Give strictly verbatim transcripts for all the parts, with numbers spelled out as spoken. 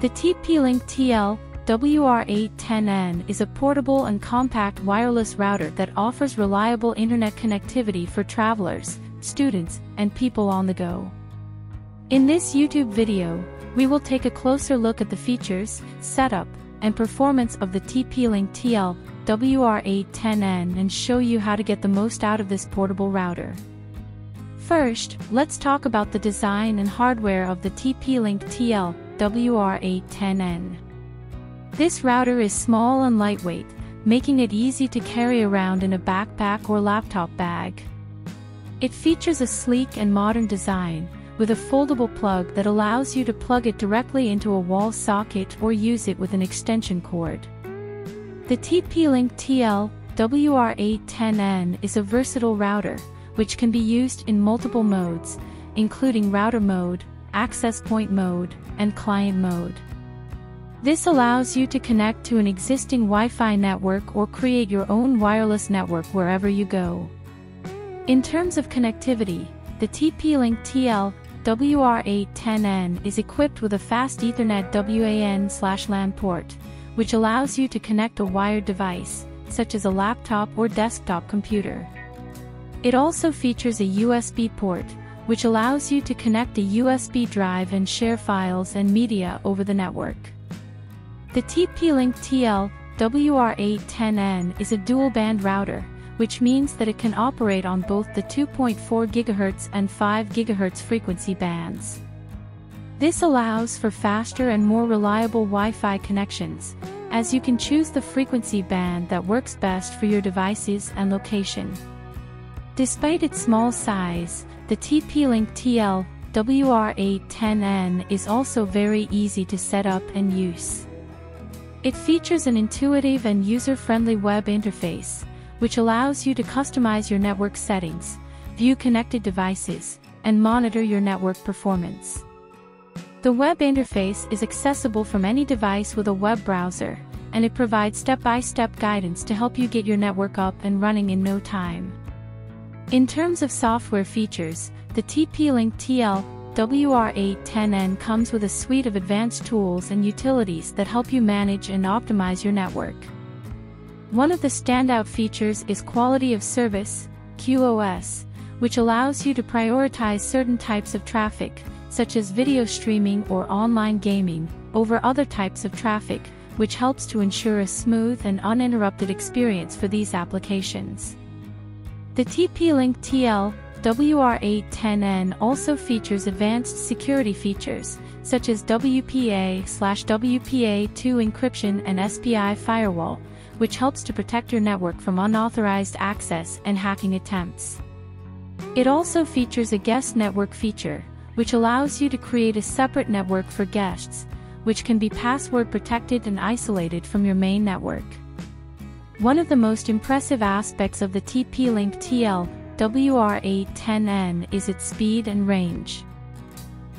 The T P-Link T L W R eight ten N is a portable and compact wireless router that offers reliable internet connectivity for travelers, students, and people on the go. In this YouTube video, we will take a closer look at the features, setup, and performance of the T P-Link T L W R eight ten N and show you how to get the most out of this portable router. First, let's talk about the design and hardware of the T P-Link T L W R eight ten N. This router is small and lightweight, making it easy to carry around in a backpack or laptop bag. It features a sleek and modern design, with a foldable plug that allows you to plug it directly into a wall socket or use it with an extension cord. The T P-Link T L W R eight ten N is a versatile router, which can be used in multiple modes, including router mode, access point mode, and client mode. This allows you to connect to an existing Wi-Fi network or create your own wireless network wherever you go. In terms of connectivity, the T P-Link T L W R eight ten N is equipped with a fast Ethernet W A N slash LAN port, which allows you to connect a wired device, such as a laptop or desktop computer. It also features a U S B port, which allows you to connect a U S B drive and share files and media over the network. The T P-Link T L W R eight ten N is a dual-band router, which means that it can operate on both the two point four gigahertz and five gigahertz frequency bands. This allows for faster and more reliable Wi-Fi connections, as you can choose the frequency band that works best for your devices and location. Despite its small size, the T P-Link T L W R eight ten N is also very easy to set up and use. It features an intuitive and user-friendly web interface, which allows you to customize your network settings, view connected devices, and monitor your network performance. The web interface is accessible from any device with a web browser, and it provides step-by-step guidance to help you get your network up and running in no time. In terms of software features, the T P-Link T L W R eight ten N comes with a suite of advanced tools and utilities that help you manage and optimize your network. One of the standout features is Quality of Service, Q O S, which allows you to prioritize certain types of traffic, such as video streaming or online gaming, over other types of traffic, which helps to ensure a smooth and uninterrupted experience for these applications. The T P-Link T L W R eight ten N also features advanced security features, such as W P A slash W P A two encryption and S P I firewall, which helps to protect your network from unauthorized access and hacking attempts. It also features a guest network feature, which allows you to create a separate network for guests, which can be password protected and isolated from your main network. One of the most impressive aspects of the T P-Link T L W R eight ten N is its speed and range.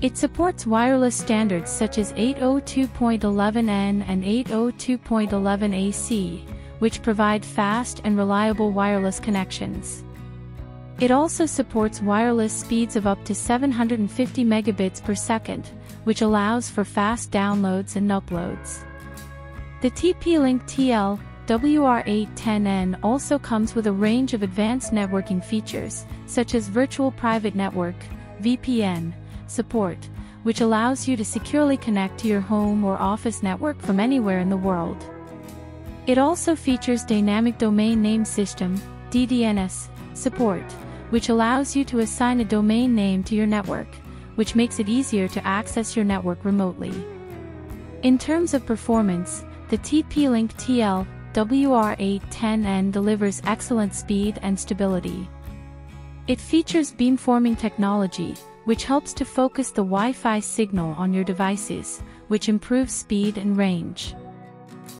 It supports wireless standards such as eight oh two dot eleven N and eight oh two dot eleven A C, which provide fast and reliable wireless connections. It also supports wireless speeds of up to seven hundred fifty megabits per second, which allows for fast downloads and uploads. The T P-Link T L W R eight ten N also comes with a range of advanced networking features, such as Virtual Private Network, V P N, support, which allows you to securely connect to your home or office network from anywhere in the world. It also features Dynamic Domain Name System, D D N S, support, which allows you to assign a domain name to your network, which makes it easier to access your network remotely. In terms of performance, the T P-Link T L W R eight ten N delivers excellent speed and stability. It features beamforming technology, which helps to focus the Wi-Fi signal on your devices, which improves speed and range.